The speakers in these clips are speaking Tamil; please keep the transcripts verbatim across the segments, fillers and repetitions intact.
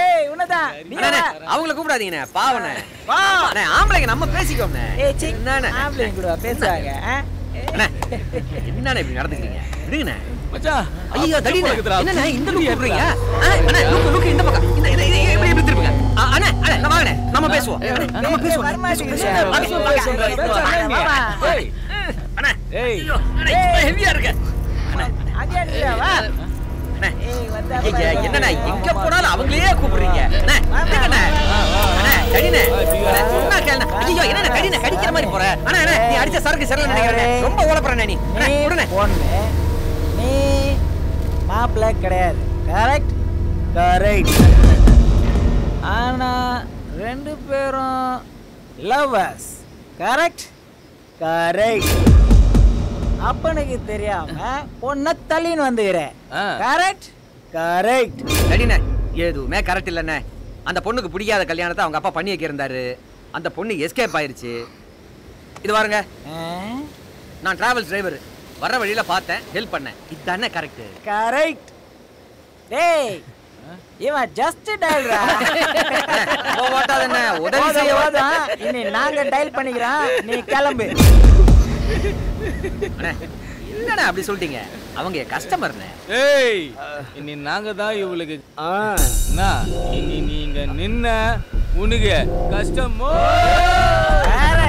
ஏய் உனதா நீனே அவங்கள கூப்பிடாதீங்கனே பாவனே பாவனே ஆம்பளைங்க நம்ம பேசிக்கோம்னே ஏய் சின்னனே ஆம்பளைங்க கூட பேசாங்க அண்ணே என்னனே இப்படி நடந்துக்கிறீங்க விடுங்கனே மச்சான் ஐயா தடினே என்னனே இந்த லுக் போடுறீங்க அண்ணே லுக் லுக் இந்த பக்கம் இந்த இந்த இப்படி இப்படி திருப்புங்க அண்ணே அண்ணே நம்ம வாங்கனே நம்ம பேசுவோம் நம்ம பேசுவோம் அண்ணே ஏய் அண்ணே ஹெவியா இருக்கு அண்ணே அங்க இல்ல வா என்னண்ணா எங்க போனாலும் அவங்களே கூப்பிடுறீங்க கடிக்கிற மாதிரி போற நீ அடிச்ச சரக்கு சரியில்லை நினைக்கிறேன் ரொம்ப ஓலப்படுறேன் நீ நீ மாப்பிள்ள கிடையாது கரெக்ட் கரெக்ட் ஆனா ரெண்டு பேரும் லவ்வர்ஸ் கரெக்ட் கரெக்ட் அப்பனுக்கு தெரியாம பொண்ண தள்ளின்னு வந்துக்கிறேன் கரெக்ட் கரெக்ட் சரிண்ணே எதுவுமே கரெக்ட் இல்லைண்ணே அந்த பொண்ணுக்கு பிடிக்காத கல்யாணத்தை அவங்க அப்பா பண்ணி வைக்கிருந்தாரு அந்த பொண்ணு எஸ்கேப் ஆயிடுச்சு இது பாருங்க நான் டிராவல்ஸ் டிரைவர் வர்ற வழியில பார்த்தேன் ஹெல்ப் பண்ணேன் இதுதானே கரெக்ட் கரெக்ட் டேய் இவன் ஜஸ்ட் டயல்ரா ஓ வாட்டாதண்ணே உடனே செய்யவாதா இனி நாங்க டயல் பண்ணிக்கிறோம் நீ கிளம்பு என்னடா அப்படி சொல்லிட்டீங்க அவங்க கஸ்டமர்னே ஏய் இன்னி நாங்க தான் இவளுக்கு அண்ணா இன்னி நீங்க நின்ன உனக்கு கஸ்டமோ அரே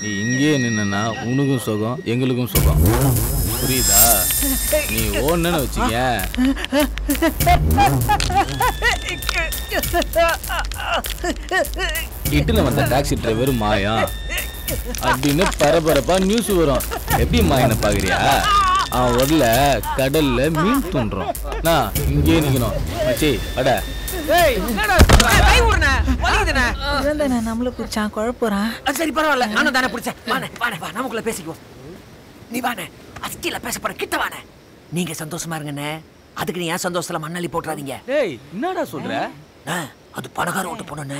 நீ இங்கே நின்னனா உனக்கும் சுகம் எங்களுக்கும் சுகம் புரியதா நீ ஓன்னனு வச்சீங்க இட்டுல வந்த டாக்ஸி டிரைவர் மாயா அப்படின பரபரப்பா நியூஸ் வரும் எப்படி மாயனை பாக்குறியா அவன் வரல கடல்ல மீன் தூண்டுறோம் நான் இங்கே நிக்கணும் மச்சி அட ஏய் என்னடா கை ஊர்னா வலிக்குதுனா என்னடா நம்மள புடிச்சான் குழப்புறான் சரி பரவாயில்லை நானும் தான புடிச்சேன் வாடா வாடா வா நமக்குள்ள பேசிக்குவோம் நீ வாடா அஸ்கில பேச போற கிட்ட வாடா நீங்க சந்தோஷமா இருங்கனே அதுக்கு நீ ஏன் சந்தோஷத்துல மண்ணலி போட்றாதீங்க டேய் என்னடா சொல்ற அது பணக்கார ஓட்டு பொண்ணுனே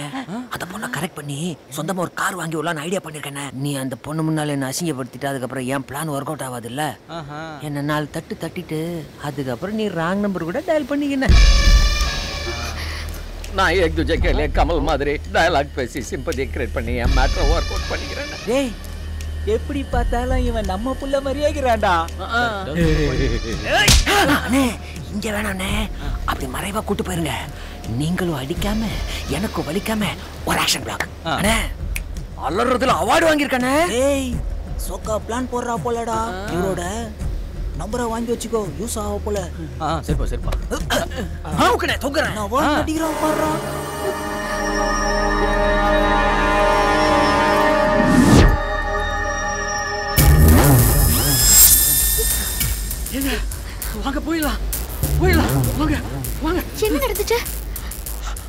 அத பொண்ண கரெக்ட் பண்ணி சொந்தமா ஒரு கார் வாங்கி உள்ளான்னு ஐடியா பண்ணிருக்கேனே நீ அந்த பொண்ணு முன்னால என்ன அசிங்கப்படுத்திட்டு அதுக்கப்புறம் என் பிளான் ஒர்க் அவுட் ஆகாது இல்ல என்ன நாள் தட்டு தட்டிட்டு அதுக்கப்புறம் நீ ராங் நம்பர் கூட டயல் பண்ணிக்கின நான் ஏக் துஜே கேலே கமல் மாதிரி டயலாக் பேசி சிம்பதி கிரியேட் பண்ணி என் மேட்டர் ஒர்க் அவுட் பண்ணிக்கிறேன் டேய் எப்படி பார்த்தாலும் இவன் நம்ம புள்ள மாதிரியே கிராண்டா அண்ணே இங்க வேணானே அப்படி மறைவா கூட்டி போயிருங்க நீங்களும் அடிக்காம எனக்கு வலிக்காம ஒரு ஆக்ஷன் பிளாக் அண்ணே அலறதுல அவார்ட் வாங்கிருக்கானே ஏய் சோக்கா பிளான் போடுறா போலடா இவரோட நம்பரை வாங்கி வச்சுக்கோ யூஸ் ஆக போல ஆ சரிப்பா சரிப்பா ஹவுக்கனே தொங்கறேன் நான் வாட் அடிக்குறான் பாறா என்ன வாங்க போயிடலாம் போயிடலாம் வாங்க வாங்க என்ன நடந்துச்சு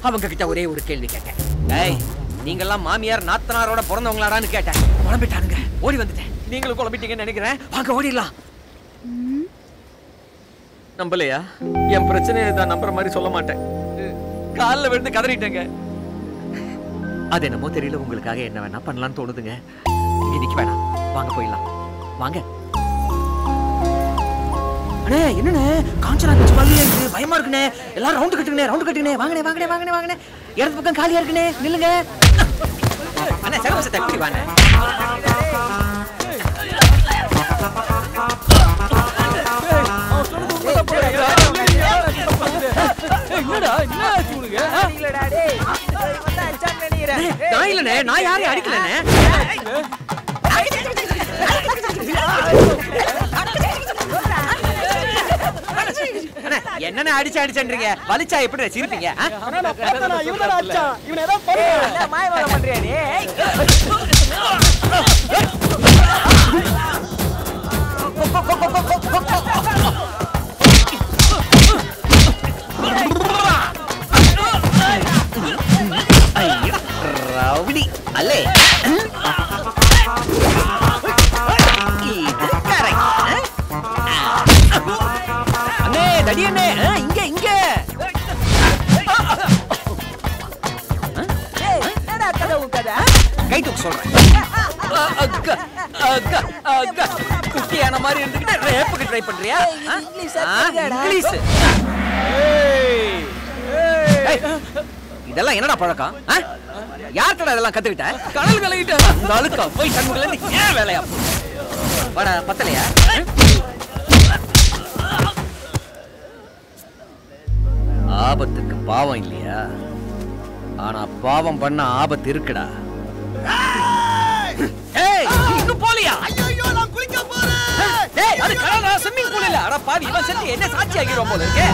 அவங்க கிட்ட ஒரே ஒரு கேள்வி கேட்டேன் டேய் நீங்க எல்லாம் மாமியார் நாத்தனாரோட பிறந்தவங்களாடான்னு கேட்டேன் குழம்பிட்டானுங்க ஓடி வந்துட்டேன் நீங்களும் குழம்பிட்டீங்கன்னு நினைக்கிறேன் வாங்க ஓடிடலாம் நம்பலையா என் பிரச்சனையை தான் நம்புற மாதிரி சொல்ல மாட்டேன் காலில் விழுந்து கதறிட்டேங்க அது என்னமோ தெரியல உங்களுக்காக என்ன வேணா பண்ணலான்னு தோணுதுங்க இன்னைக்கு வேணாம் வாங்க போயிடலாம் வாங்க அண்ணே என்னண்ணே காஞ்சனா கிச்சு பல்லியே இருக்கு பயமா இருக்குனே எல்லாரும் ரவுண்ட் கட்டுங்கனே ரவுண்ட் கட்டுங்கனே வாங்கனே வாங்கனே வாங்கனே வாங்கனே இடது பக்கம் காலியா இருக்குனே நில்லுங்க அண்ணே சகவச தட்டி வாங்க அவன் சொன்னது உண்மைதான் போல என்னடா என்ன சூளுங்க இல்லடா டேய் வந்து அடிச்சான் நினைக்கிறேன் நான் இல்லனே நான் யாரையும் அடிக்கலனே என்னன்னா அடிச்சு அடிச்சன்றீங்க வலிச்சா எப்படி சிரிப்பீங்க நான் பார்த்தா நான் இவன அடிச்சா இவன் ஏதோ பண்ணுங்க என்ன மாயவாள பண்றியா நீ ஐயோ ரவுடி அலே அடியே இங்க இங்க ஏய் என்னடா கதை உட்காத கை தூக்கு சொல்றேன் அக்கா அக்கா அக்கா குட்டியான மாதிரி இருந்துக்கிட்ட ரேப்புக்கு ட்ரை பண்றியா இங்கிலீஷ் சரியாடா இங்கிலீஷ் ஏய் ஏய் இதெல்லாம் என்னடா பழக்கம் யார்கிட்ட இதெல்லாம் கத்துக்கிட்ட கடல் கலகிட்ட அந்த அழுக்கா போய் சண்முகல நீ ஏன் வேலையா வாடா பத்தலையா ஆபத்துக்கு பாவம் இல்லையா ஆனா பாவம் பண்ண ஆபத்து இருக்குடா ஏய் இங்க போலியா ஐயோ நான் குளிக்க போறேன் ஏய் அது கடல் நான் ஸ்விமிங் பூல் இல்ல அட பாவி இவன் செத்து என்ன சாட்சி ஆகிரோ போல இருக்கே